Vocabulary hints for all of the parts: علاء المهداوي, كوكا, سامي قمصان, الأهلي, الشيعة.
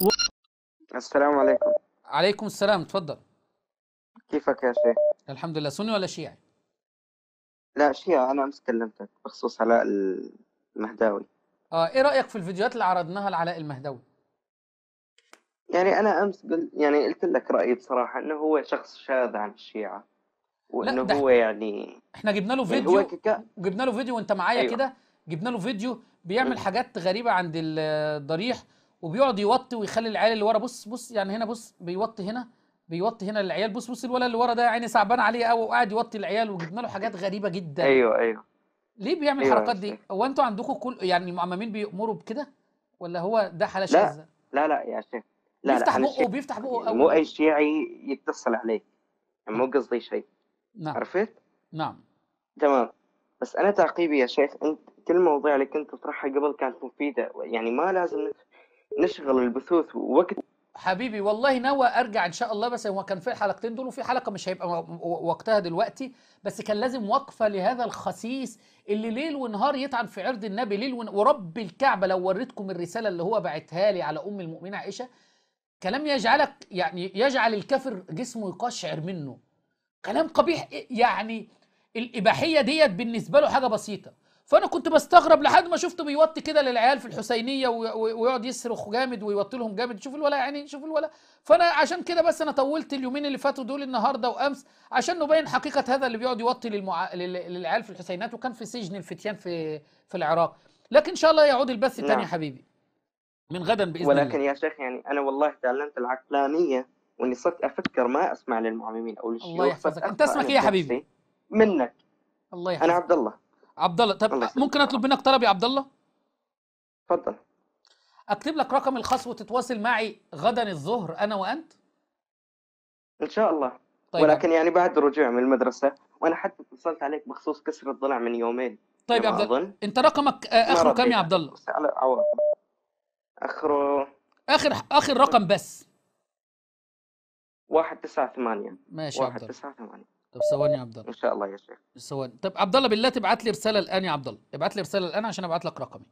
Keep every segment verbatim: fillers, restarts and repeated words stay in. و... السلام عليكم. عليكم السلام، تفضل. كيفك يا شيخ؟ الحمد لله. سني ولا شيعي؟ لا شيعي. أنا أمس كلمتك بخصوص علاء المهداوي. آه إيه رأيك في الفيديوهات اللي عرضناها لعلاء المهداوي؟ يعني أنا أمس قلت يعني قلت لك رأيي بصراحة، إنه هو شخص شاذ عن الشيعة، وإنه هو يعني إحنا جبنا له فيديو يعني كك... جبنا له فيديو وأنت معايا. أيوة. كده جبنا له فيديو بيعمل م. حاجات غريبة عند الضريح، وبيقعد يوطي ويخلي العيال اللي ورا، بص بص يعني هنا، بص بيوطي هنا، بيوطي هنا للعيال، بص بص الولد اللي ورا ده يعني صعبان عليه قوي وقاعد يوطي العيال، وجبنا له حاجات غريبه جدا. ايوه ايوه ليه بيعمل أيوة الحركات دي؟ هو انتوا عندكم كل يعني المعممين بيأمروا بكده؟ ولا هو ده حاله شاذه؟ لا لا يا شيخ، لا بيفتح لا بقه بيفتح بقه قوي، مو اي شيعي يتصل عليك، مو قصدي شيء. نعم عرفت؟ نعم تمام. بس انا تعقيبي يا شيخ، انت كل المواضيع اللي كنت تطرحها قبل كانت مفيده، يعني ما لازم نشغل البثوث ووقت. حبيبي والله ناوي ارجع ان شاء الله، بس هو كان في الحلقتين دول، وفي حلقه مش هيبقى وقتها دلوقتي، بس كان لازم وقفه لهذا الخسيس اللي ليل ونهار يطعن في عرض النبي ليل ون... ورب الكعبه لو وريتكم الرساله اللي هو بعتها لي على ام المؤمنه عائشه، كلام يجعلك يعني يجعل الكافر جسمه يقشعر منه، كلام قبيح. يعني الاباحيه ديت بالنسبه له حاجه بسيطه، فانا كنت بستغرب لحد ما شفته بيوطي كده للعيال في الحسينيه ويقعد يصرخ جامد ويوطي لهم جامد. شوف الولا يعني، شوف الولا. فانا عشان كده بس انا طولت اليومين اللي فاتوا دول، النهارده وامس، عشان نبين حقيقه هذا اللي بيقعد يوطي للمع... للعيال في الحسينات، وكان في سجن الفتيان في في العراق. لكن ان شاء الله يعود البث الثاني. نعم. يا حبيبي من غدا باذن الله. ولكن يا شيخ يعني انا والله تعلمت العقلانيه، واني صرت افكر ما اسمع للمعممين او للشيوخ. الله يحفظك. انت اسمك ايه يا حبيبي؟ منك. الله يحفظك. انا عبد الله. عبد الله. طب ممكن اطلب منك طلب يا عبد الله؟ اتفضل. اكتب لك رقم الخاص وتتواصل معي غدا الظهر انا وانت؟ ان شاء الله. طيب. ولكن يعني بعد رجوع من المدرسه، وانا حتى اتصلت عليك بخصوص كسر الضلع من يومين. طيب يا عبد الله، انت رقمك اخره كام يا عبد الله؟ اخره اخر اخر رقم بس. واحد تسعة ثمانية. ماشي يا عبد الله. واحد تسعة ثمانية. طب ثواني يا عبد الله. ان شاء الله يا شيخ. ثواني. طب عبد الله بالله تبعت لي رساله الان يا عبد الله، ابعت لي رساله الان عشان ابعت لك رقمي.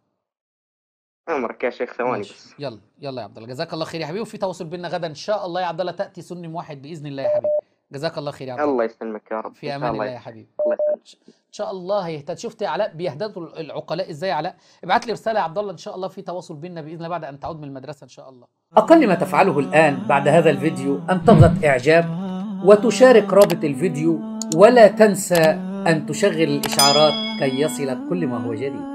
امرك يا شيخ، ثواني بس. يلا يلا يا عبد الله، جزاك الله خير يا حبيبي، وفي تواصل بينا غدا ان شاء الله يا عبد الله، تاتي سني واحد باذن الله يا حبيبي. جزاك الله خير يا عبد الله. الله يسلمك يا رب. في امان الله يا حبيبي. الله يسلمك. ان شاء الله هيهتد. شفت يا علاء بيهتدوا العقلاء ازاي يا علاء؟ ابعت لي رساله يا عبد الله ان شاء الله، في تواصل بينا باذن الله بعد ان تعود من المدرسه ان شاء الله. اقل ما تفعله الان بعد هذا الفيديو ان تضغط اعجاب وتشارك رابط الفيديو، ولا تنسى أن تشغل الإشعارات كي يصلك كل ما هو جديد.